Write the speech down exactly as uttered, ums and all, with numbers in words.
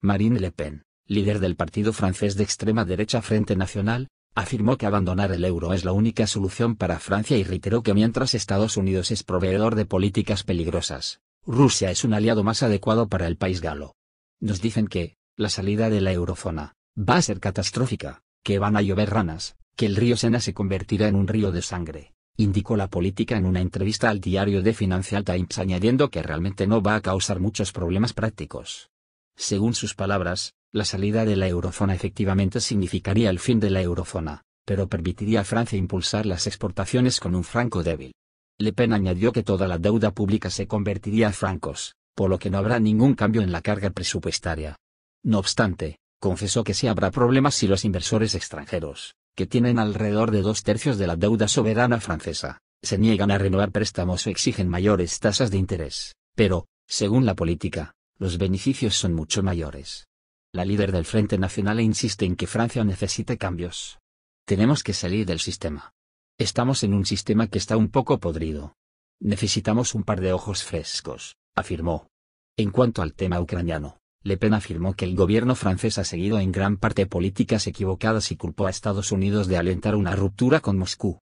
Marine Le Pen, líder del partido francés de extrema derecha Frente Nacional, afirmó que abandonar el euro es la única solución para Francia y reiteró que mientras Estados Unidos es proveedor de políticas peligrosas, Rusia es un aliado más adecuado para el país galo. Nos dicen que la salida de la eurozona va a ser catastrófica, que van a llover ranas, que el río Sena se convertirá en un río de sangre, indicó la política en una entrevista al diario The Financial Times, añadiendo que realmente no va a causar muchos problemas prácticos. Según sus palabras, la salida de la eurozona efectivamente significaría el fin de la eurozona, pero permitiría a Francia impulsar las exportaciones con un franco débil. Le Pen añadió que toda la deuda pública se convertiría a francos, por lo que no habrá ningún cambio en la carga presupuestaria. No obstante, confesó que sí habrá problemas si los inversores extranjeros, que tienen alrededor de dos tercios de la deuda soberana francesa, se niegan a renovar préstamos o exigen mayores tasas de interés, pero, según la política, los beneficios son mucho mayores. La líder del Frente Nacional insiste en que Francia necesita cambios. Tenemos que salir del sistema. Estamos en un sistema que está un poco podrido. Necesitamos un par de ojos frescos, afirmó. En cuanto al tema ucraniano, Le Pen afirmó que el gobierno francés ha seguido en gran parte políticas equivocadas y culpó a Estados Unidos de alentar una ruptura con Moscú.